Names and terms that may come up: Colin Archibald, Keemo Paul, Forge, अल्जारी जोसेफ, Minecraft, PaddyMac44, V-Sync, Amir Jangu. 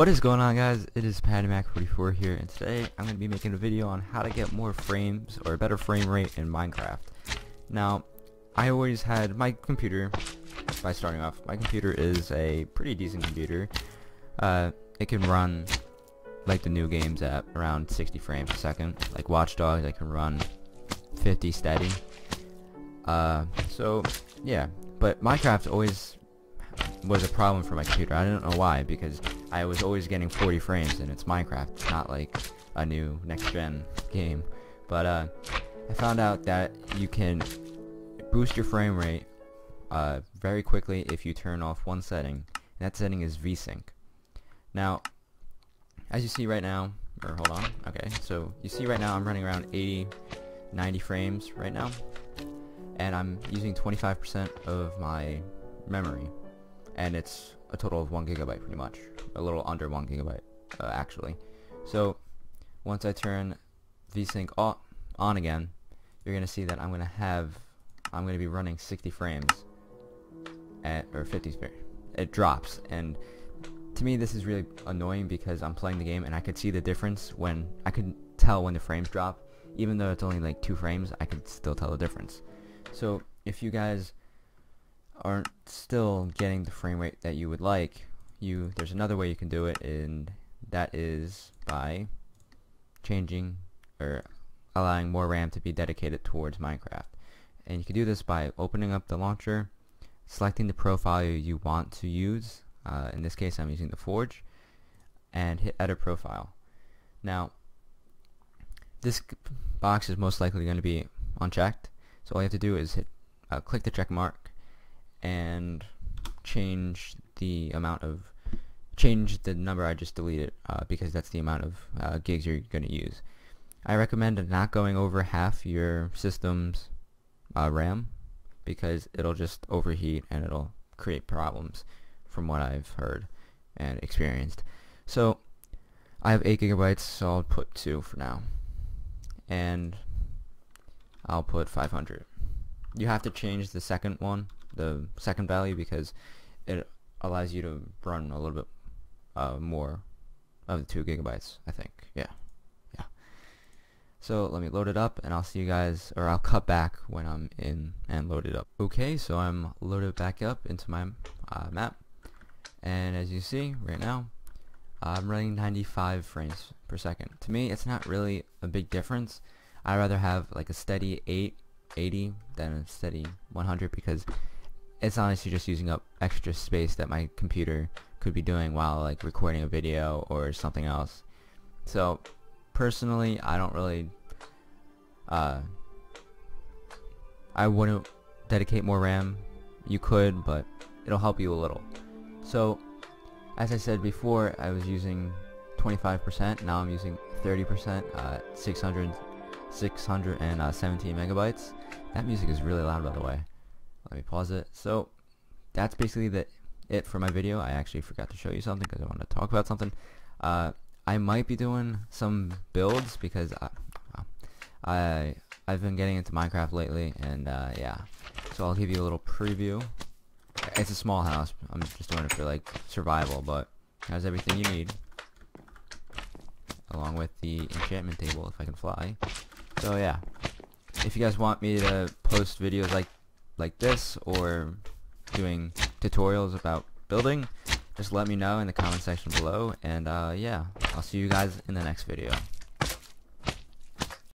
What is going on, guys? It is PaddyMac44 here, and today I'm going to be making a video on how to get more frames or a better frame rate in Minecraft. Now, I always had my computer, by starting off, my computer is a pretty decent computer. It can run like the new games at around 60 frames a second. Like Watch Dogs, I can run 50 steady. So yeah, but Minecraft always was a problem for my computer. I don't know why, because I was always getting 40 frames, and it's Minecraft. It's not like a new next-gen game. But I found out that you can boost your frame rate very quickly if you turn off one setting, and that setting is V-Sync. Now, as you see right now, or hold on, okay, so you see right now I'm running around 80, 90 frames right now, and I'm using 25% of my memory, and it's a total of 1 gigabyte, pretty much a little under 1 gigabyte actually. So once I turn VSync on again, you're gonna see that I'm gonna be running 60 frames or 50 frames. It drops, and to me this is really annoying because I'm playing the game and I could see the difference. When I could tell when the frames drop, even though it's only like 2 frames, I could still tell the difference. So if you guys aren't still getting the frame rate that you would like, there's another way you can do it, and that is by changing or allowing more RAM to be dedicated towards Minecraft. And you can do this by opening up the launcher, selecting the profile you want to use. In this case I'm using the Forge, and hit edit profile. Now this box is most likely going to be unchecked, so all you have to do is hit click the check mark and change the amount of number I just deleted, because that's the amount of gigs you're going to use. I recommend not going over half your system's RAM, because it'll just overheat and it'll create problems from what I've heard and experienced. So I have 8 gigabytes, so I'll put 2 for now, and I'll put 500. You have to change the second one, the second value, because it allows you to run a little bit more of the 2 gigabytes, I think. Yeah. So let me load it up, and I'll see you guys, or I'll cut back when I'm in and load it up. Okay, so I'm loaded back up into my map, and as you see right now, I'm running 95 frames per second. To me, it's not really a big difference. I'd rather have like a steady 80 than a steady 100, because it's honestly just using up extra space that my computer could be doing while like recording a video or something else. So personally, I don't really I wouldn't dedicate more RAM. You could, but it'll help you a little. So as I said before, I was using 25%, now I'm using 30%, 617 megabytes. That music is really loud, by the way. Let me pause it. So that's basically it for my video. I actually forgot to show you something because I wanted to talk about something. I might be doing some builds because I've been getting into Minecraft lately, and yeah. So I'll give you a little preview. It's a small house. I'm just doing it for like survival, but it has everything you need, along with the enchantment table if I can fly. So yeah, if you guys want me to post videos like this, or doing tutorials about building, just let me know in the comment section below, and yeah, I'll see you guys in the next video.